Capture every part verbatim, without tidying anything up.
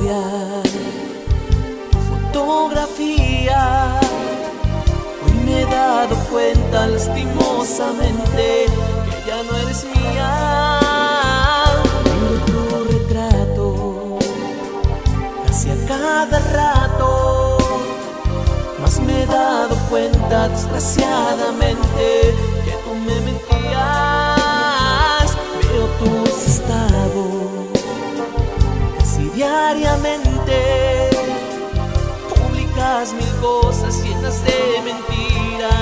historias, fotografías. Hoy me he dado cuenta lastimosamente que ya no eres mía. Tengo tu retrato casi a cada rato, mas me he dado cuenta desgraciadamente que tú me mentías. Veo tus estados diariamente, publicas mil cosas llenas de mentiras,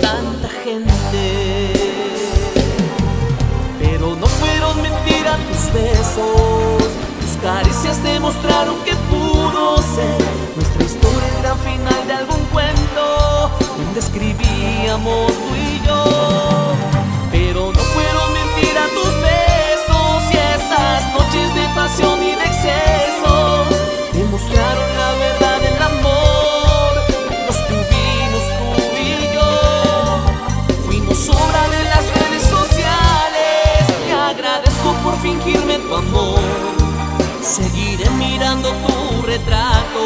tanta gente, pero no fueron mentiras tus besos, tus caricias demostraron que pudo ser nuestra historia el gran final de algún cuento donde escribíamos tú y yo, pero no fueron mentiras tus besos. Noches de pasión y de exceso demostraron la verdad del amor. Nos tuvimos tú y yo, fuimos sobra de las redes sociales. Te agradezco por fingirme tu amor. Seguiré mirando tu retrato.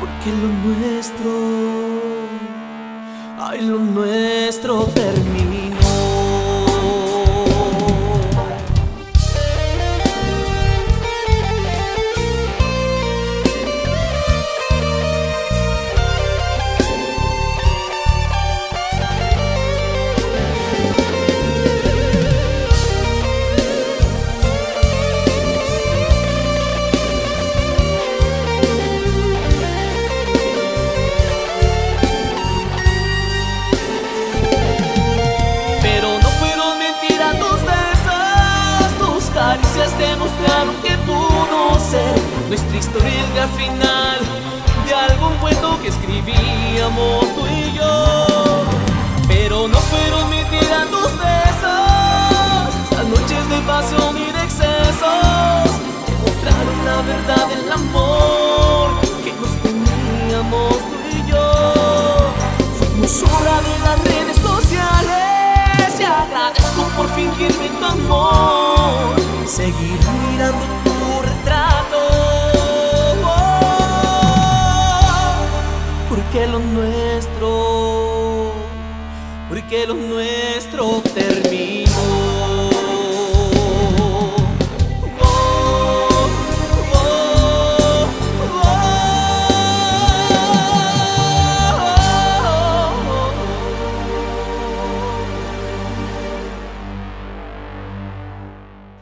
Porque lo nuestro, ay, lo nuestro terminó. Demostraron que pudo ser nuestra historia el gran final de algún cuento que escribíamos tú y yo, pero no fueron mentiras tus besos, las noches de pasión y de excesos demostraron la verdad del amor que nos teníamos tú y yo, fuimos sobra de las redes sociales. Te agradezco por fingirme tu amor. Seguir mirando tu retrato, porque lo nuestro, porque lo nuestro terminó.